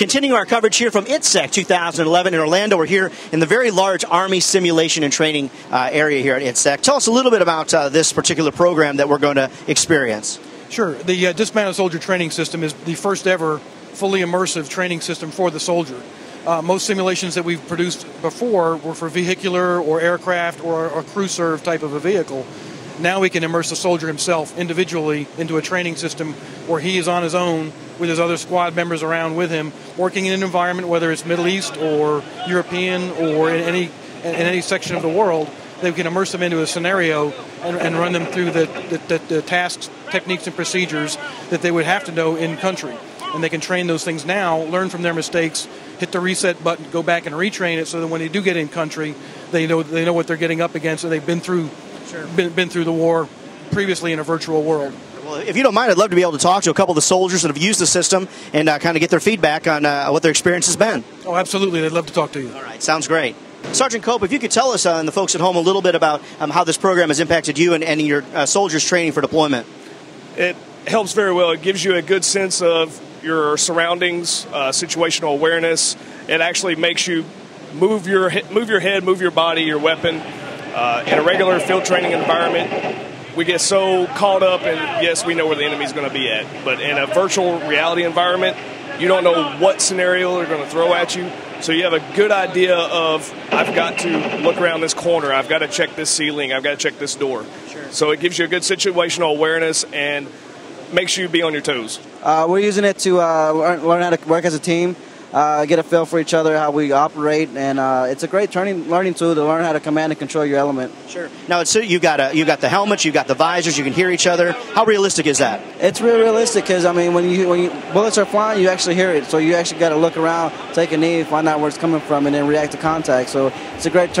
Continuing our coverage here from IITSEC 2011 in Orlando, we're here in the very large Army simulation and training area here at IITSEC. Tell us a little bit about this particular program that we're going to experience. Sure. The Dismounted Soldier Training System is the first ever fully immersive training system for the soldier. Most simulations that we've produced before were for vehicular or aircraft or a crew serve type of a vehicle. Now we can immerse the soldier himself individually into a training system where he is on his own with his other squad members around with him, working in an environment, whether it's Middle East or European or in any section of the world. They can immerse them into a scenario and run them through the tasks, techniques, and procedures that they would have to know in country. And they can train those things now, learn from their mistakes, hit the reset button, go back and retrain it so that when they do get in country, they know what they're getting up against, and they've been through been through the war previously in a virtual world. Well, if you don't mind, I'd love to be able to talk to a couple of the soldiers that have used the system and kind of get their feedback on what their experience has been. Oh, absolutely. I'd love to talk to you. All right. Sounds great. Sergeant Cope, if you could tell us and the folks at home a little bit about how this program has impacted you and your soldiers' training for deployment. It helps very well. It gives you a good sense of your surroundings, situational awareness. It actually makes you move your head, move your body, your weapon. In a regular field training environment, we get so caught up in, yes, we know where the enemy's going to be at. But in a virtual reality environment, you don't know what scenario they're going to throw at you. So you have a good idea of, I've got to look around this corner, I've got to check this ceiling, I've got to check this door. Sure. So it gives you a good situational awareness and makes you be on your toes. We're using it to learn how to work as a team. Get a feel for each other, how we operate, and it's a great learning tool to learn how to command and control your element. Sure. Now, it's, you got the helmets, you got the visors, you can hear each other. How realistic is that? It's really realistic because, I mean, when bullets are flying, you actually hear it. So you actually got to look around, take a knee, find out where it's coming from, and then react to contact. So it's a great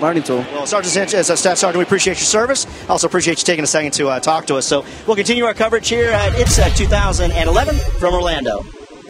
learning tool. Well, Sergeant Sanchez, Staff Sergeant, we appreciate your service. Also appreciate you taking a second to talk to us. So we'll continue our coverage here at IITSEC 2011 from Orlando.